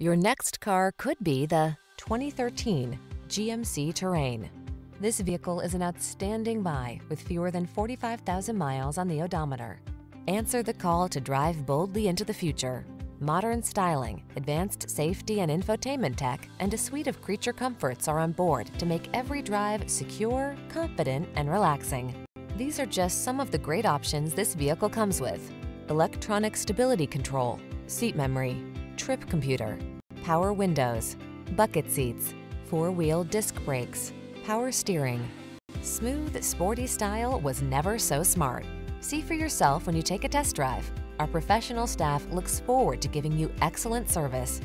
Your next car could be the 2013 GMC Terrain. This vehicle is an outstanding buy with fewer than 45,000 miles on the odometer. Answer the call to drive boldly into the future. Modern styling, advanced safety and infotainment tech, and a suite of creature comforts are on board to make every drive secure, confident, and relaxing. These are just some of the great options this vehicle comes with: electronic stability control, seat memory, trip computer, power windows, bucket seats, four-wheel disc brakes, power steering. Smooth, sporty style was never so smart. See for yourself when you take a test drive. Our professional staff looks forward to giving you excellent service.